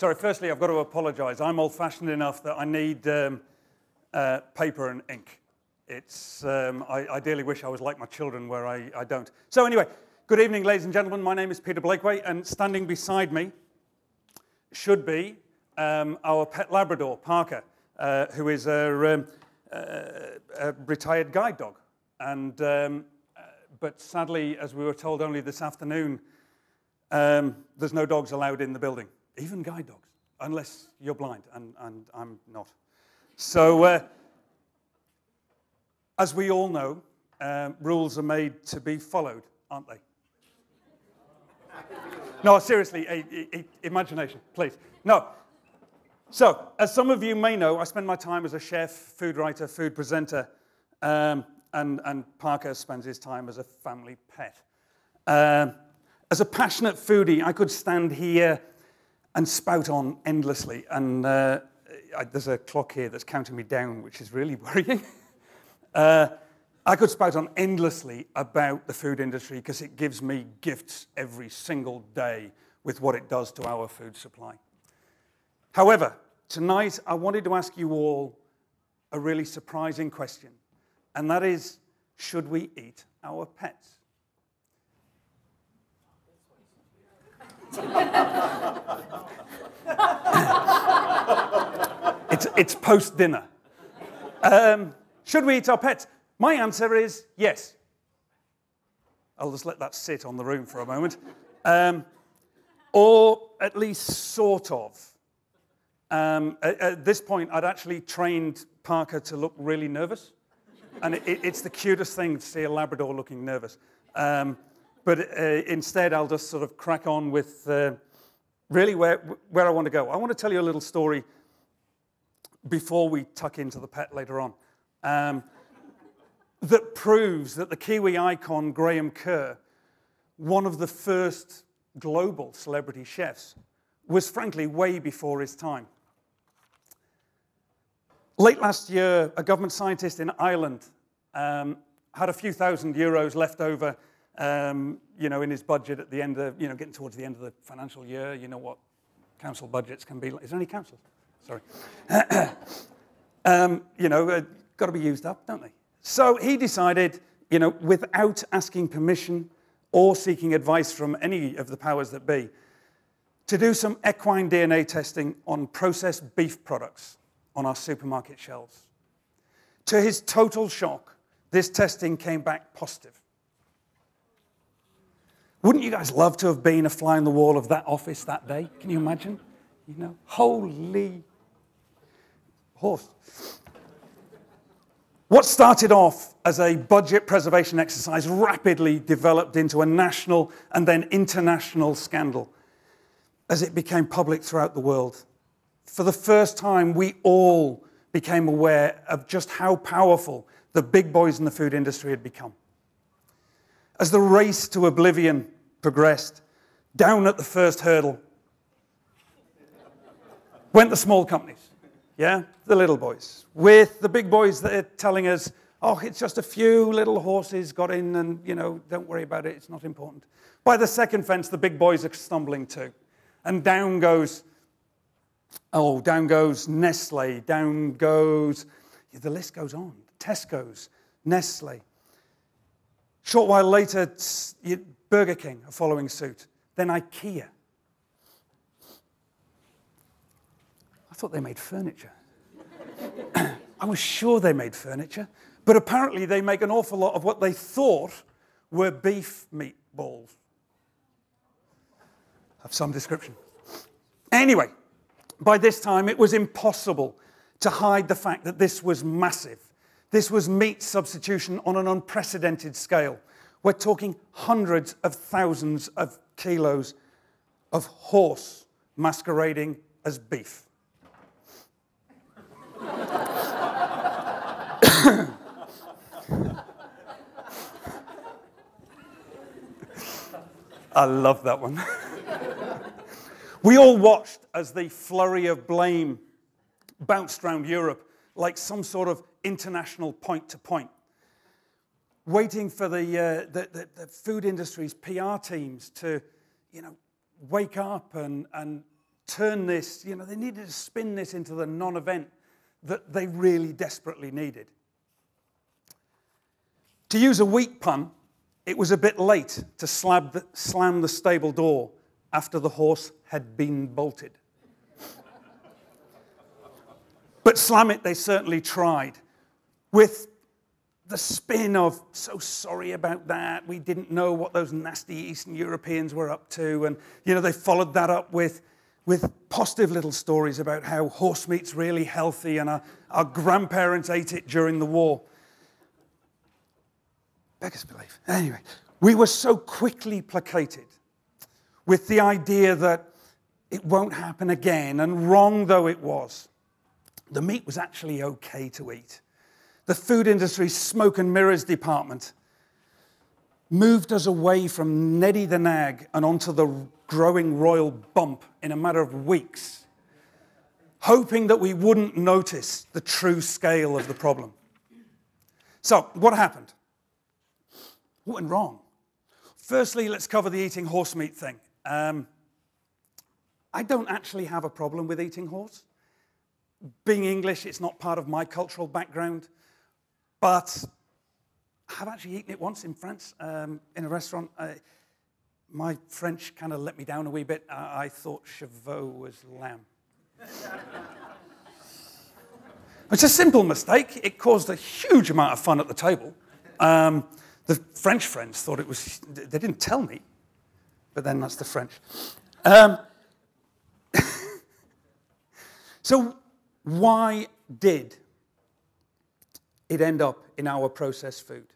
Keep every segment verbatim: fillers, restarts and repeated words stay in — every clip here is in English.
Sorry, firstly, I've got to apologise. I'm old-fashioned enough that I need um, uh, paper and ink. It's, um, I ideally wish I was like my children, where I, I don't. So anyway, good evening, ladies and gentlemen. My name is Peter Blakeway, and standing beside me should be um, our pet Labrador, Parker, uh, who is a, um, a retired guide dog. And, um, but sadly, as we were told only this afternoon, um, there's no dogs allowed in the building. Even guide dogs, unless you're blind, and, and I'm not. So, uh, as we all know, um, rules are made to be followed, aren't they? No, seriously, a, a, a imagination, please. No. So, as some of you may know, I spend my time as a chef, food writer, food presenter, um, and, and Parker spends his time as a family pet. Um, as a passionate foodie, I could stand here and spout on endlessly. And uh, I, there's a clock here that's counting me down, which is really worrying. uh, I could spout on endlessly about the food industry because it gives me gifts every single day with what it does to our food supply. However, tonight I wanted to ask you all a really surprising question, and that is, should we eat our pets? it's it's post-dinner. Um, should we eat our pets? My answer is yes. I'll just let that sit on the room for a moment. Um, or at least sort of. Um, at, at this point, I'd actually trained Parker to look really nervous. And it, it, it's the cutest thing to see a Labrador looking nervous. Um, But uh, instead, I'll just sort of crack on with uh, really where, where I want to go. I want to tell you a little story before we tuck into the pet later on um, that proves that the Kiwi icon Graham Kerr, one of the first global celebrity chefs, was frankly way before his time. Late last year, a government scientist in Ireland um, had a few thousand euros left over Um, you know, in his budget at the end of, you know, getting towards the end of the financial year. You know what council budgets can be like. Is there any council? Sorry. um, you know, uh, got to be used up, don't they? So he decided, you know, without asking permission or seeking advice from any of the powers that be, to do some equine D N A testing on processed beef products on our supermarket shelves. To his total shock, this testing came back positive. Wouldn't you guys love to have been a fly on the wall of that office that day? Can you imagine? You know, holy horse. What started off as a budget preservation exercise rapidly developed into a national and then international scandal as it became public throughout the world. For the first time, we all became aware of just how powerful the big boys in the food industry had become. As the race to oblivion progressed, down at the first hurdle went the small companies, yeah, the little boys, with the big boys that are telling us, oh, it's just a few little horses got in and, you know, don't worry about it, it's not important. By the second fence, the big boys are stumbling too. And down goes, oh, down goes Nestle, down goes, the list goes on, Tesco's, Nestle. Short while later, Burger King are following suit. Then IKEA. I thought they made furniture. I was sure they made furniture. But apparently they make an awful lot of what they thought were beef meatballs of some description. Anyway, by this time it was impossible to hide the fact that this was massive. This was meat substitution on an unprecedented scale. We're talking hundreds of thousands of kilos of horse masquerading as beef. I love that one. We all watched as the flurry of blame bounced around Europe like some sort of international point-to-point, waiting for the, uh, the, the, the food industry's P R teams to, you know, wake up and, and turn this, you know, they needed to spin this into the non-event that they really desperately needed. To use a weak pun, it was a bit late to slab the, slam the stable door after the horse had been bolted. But slam it they certainly tried, with the spin of, so sorry about that, we didn't know what those nasty Eastern Europeans were up to. And, you know, they followed that up with, with positive little stories about how horse meat's really healthy and our, our grandparents ate it during the war. Beggars belief. Anyway, we were so quickly placated with the idea that it won't happen again, and wrong though it was, the meat was actually okay to eat. The food industry's smoke and mirrors department moved us away from Neddy the Nag and onto the growing royal bump in a matter of weeks, hoping that we wouldn't notice the true scale of the problem. So, what happened? What went wrong? Firstly, let's cover the eating horse meat thing. Um, I don't actually have a problem with eating horse. Being English, it's not part of my cultural background. But I have actually eaten it once in France, um, in a restaurant. I, my French kind of let me down a wee bit. I, I thought chevaux was lamb. It's a simple mistake. It caused a huge amount of fun at the table. Um, the French friends thought it was, they didn't tell me, but then that's the French. Um, so why did it end up in our processed food?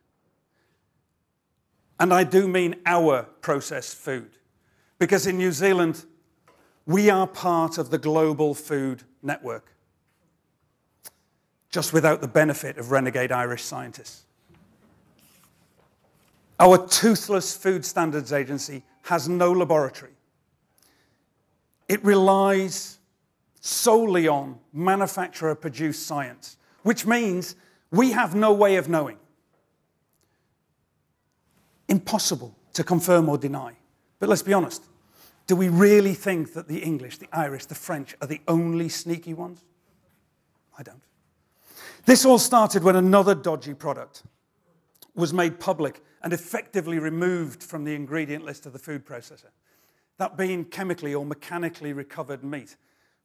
And I do mean our processed food, because in New Zealand, we are part of the global food network, just without the benefit of renegade Irish scientists. Our toothless Food Standards Agency has no laboratory. It relies solely on manufacturer-produced science, which means we have no way of knowing. Impossible to confirm or deny. But let's be honest. Do we really think that the English, the Irish, the French are the only sneaky ones? I don't. This all started when another dodgy product was made public and effectively removed from the ingredient list of the food processor. That being chemically or mechanically recovered meat,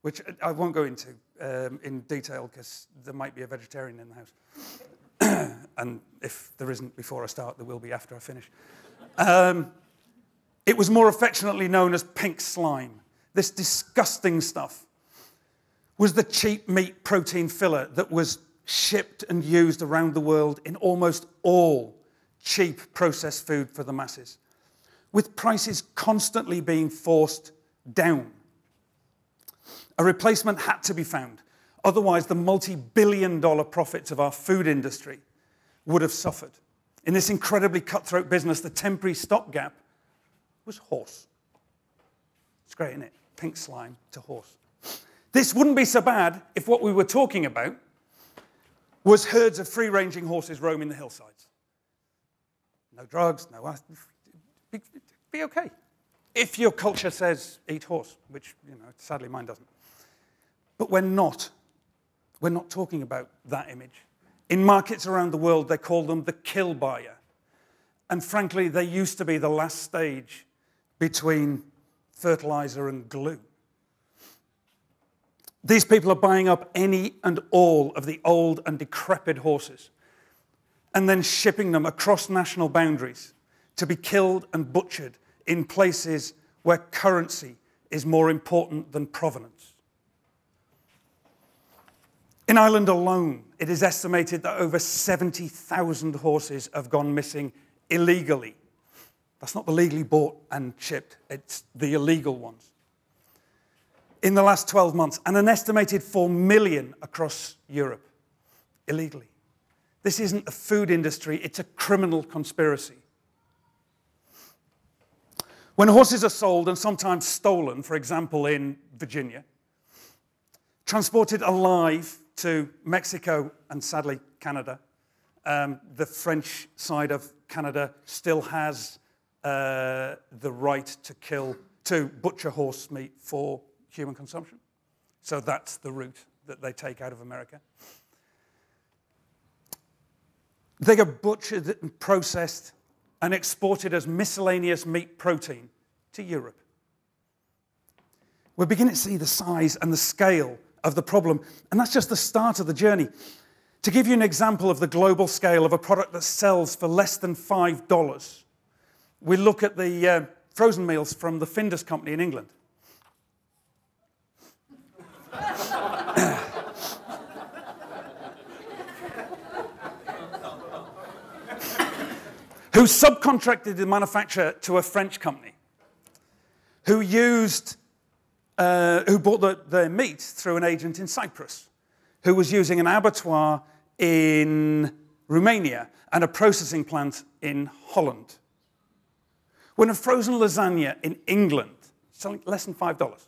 which I won't go into um, in detail because there might be a vegetarian in the house. And if there isn't before I start, there will be after I finish. Um, it was more affectionately known as pink slime. This disgusting stuff was the cheap meat protein filler that was shipped and used around the world in almost all cheap processed food for the masses, with prices constantly being forced down. A replacement had to be found, otherwise the multi-billion dollar profits of our food industry would have suffered. In this incredibly cutthroat business, the temporary stopgap was horse. It's great, isn't it? Pink slime to horse. This wouldn't be so bad if what we were talking about was herds of free-ranging horses roaming the hillsides. No drugs, no... Be, be okay. If your culture says eat horse, which, you know, sadly mine doesn't. But we're not. We're not talking about that image. In markets around the world, they call them the kill buyer. And frankly, they used to be the last stage between fertilizer and glue. These people are buying up any and all of the old and decrepit horses and then shipping them across national boundaries to be killed and butchered in places where currency is more important than provenance. In Ireland alone, it is estimated that over seventy thousand horses have gone missing illegally. That's not the legally bought and shipped, it's the illegal ones. In the last twelve months, and an estimated four million across Europe, illegally. This isn't a food industry, it's a criminal conspiracy. When horses are sold and sometimes stolen, for example in Virginia, transported alive to Mexico and sadly Canada, um, the French side of Canada still has uh, the right to kill, to butcher horse meat for human consumption. So that's the route that they take out of America. They get butchered and processed and exported as miscellaneous meat protein to Europe. We're beginning to see the size and the scale of the problem, and that's just the start of the journey. To give you an example of the global scale of a product that sells for less than five dollars, we look at the uh, frozen meals from the Findus company in England. Who subcontracted the manufacture to a French company, who used, uh, who bought the, their meat through an agent in Cyprus, who was using an abattoir in Romania and a processing plant in Holland. When a frozen lasagna in England, selling less than five dollars,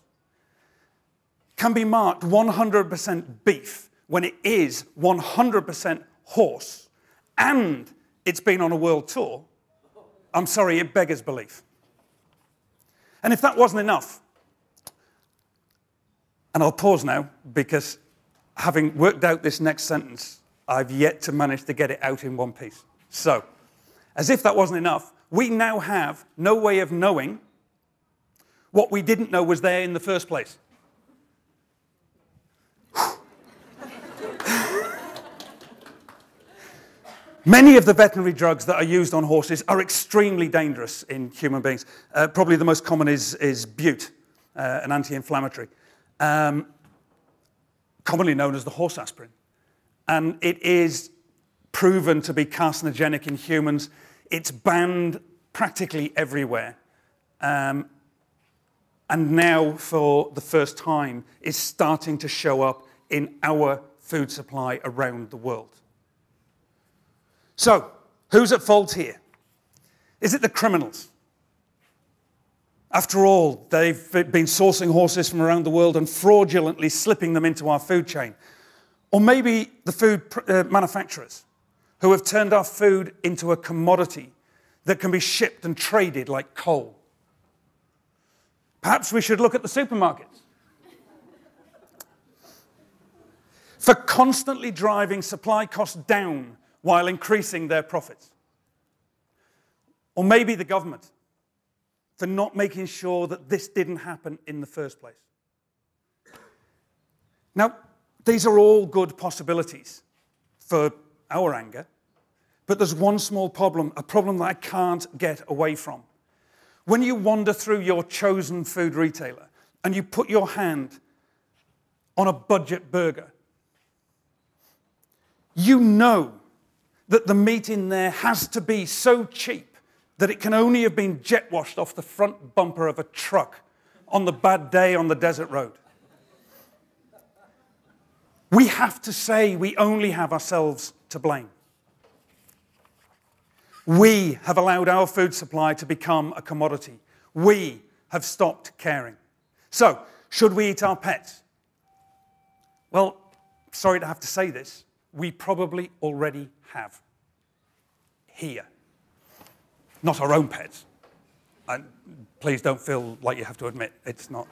can be marked one hundred percent beef when it is one hundred percent horse and it's been on a world tour, I'm sorry, it beggars belief. And if that wasn't enough, and I'll pause now because having worked out this next sentence, I've yet to manage to get it out in one piece. So, as if that wasn't enough, we now have no way of knowing what we didn't know was there in the first place. Many of the veterinary drugs that are used on horses are extremely dangerous in human beings. Uh, probably the most common is, is bute, uh, an anti-inflammatory, um, commonly known as the horse aspirin. And it is proven to be carcinogenic in humans. It's banned practically everywhere. Um, and now, for the first time, is starting to show up in our food supply around the world. So, who's at fault here? Is it the criminals? After all, they've been sourcing horses from around the world and fraudulently slipping them into our food chain. Or maybe the food uh, manufacturers who have turned our food into a commodity that can be shipped and traded like coal. Perhaps we should look at the supermarkets. For constantly driving supply costs down while increasing their profits. Or maybe the government, for not making sure that this didn't happen in the first place. Now, these are all good possibilities for our anger, but there's one small problem, a problem that I can't get away from. When you wander through your chosen food retailer and you put your hand on a budget burger, you know that the meat in there has to be so cheap that it can only have been jet washed off the front bumper of a truck on the bad day on the desert road. We have to say we only have ourselves to blame. We have allowed our food supply to become a commodity. We have stopped caring. So, should we eat our pets? Well, sorry to have to say this, we probably already have here. Not our own pets. And please don't feel like you have to admit it's not.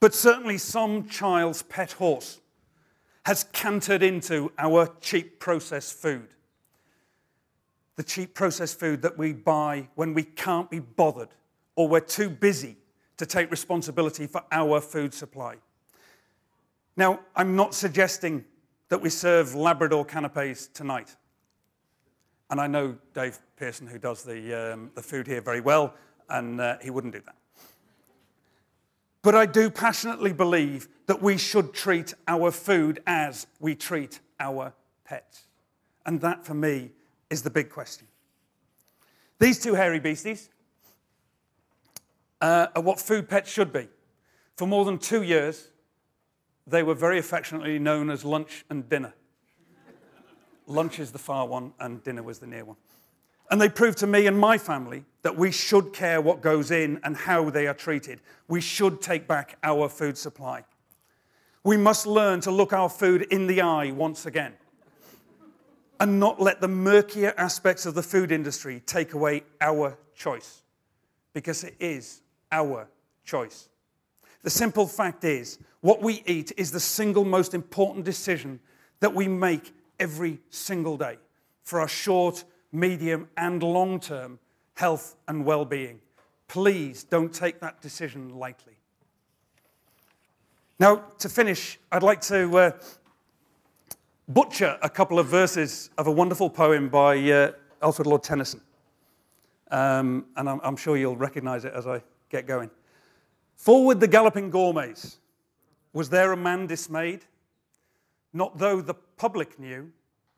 But certainly some child's pet horse has cantered into our cheap processed food. The cheap processed food that we buy when we can't be bothered or we're too busy to take responsibility for our food supply. Now, I'm not suggesting that we serve Labrador canapés tonight. And I know Dave Pearson, who does the, um, the food here very well, and uh, he wouldn't do that. But I do passionately believe that we should treat our food as we treat our pets. And that, for me, is the big question. These two hairy beasties uh, are what food pets should be. For more than two years, they were very affectionately known as lunch and dinner. Lunch is the far one, and dinner was the near one. And they proved to me and my family that we should care what goes in and how they are treated. We should take back our food supply. We must learn to look our food in the eye once again and not let the murkier aspects of the food industry take away our choice, because it is our choice. The simple fact is, what we eat is the single most important decision that we make every single day for our short, medium, and long-term health and well-being. Please don't take that decision lightly. Now, to finish, I'd like to uh, butcher a couple of verses of a wonderful poem by uh, Alfred Lord Tennyson. Um, and I'm, I'm sure you'll recognize it as I get going. Forward the galloping gourmets. Was there a man dismayed? Not though the public knew,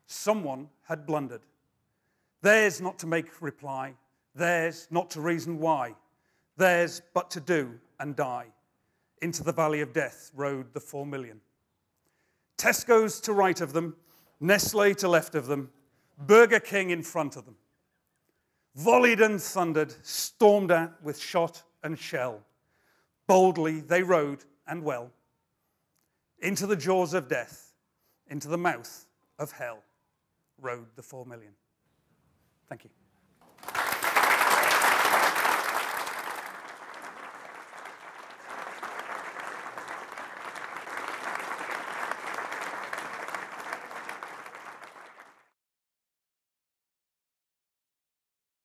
someone had blundered. Theirs not to make reply, theirs not to reason why, theirs but to do and die. Into the valley of death rode the four million. Tesco's to right of them, Nestle to left of them, Burger King in front of them. Volleyed and thundered, stormed at with shot and shell. Boldly they rode, and well, into the jaws of death, into the mouth of hell, rode the four million. Thank you.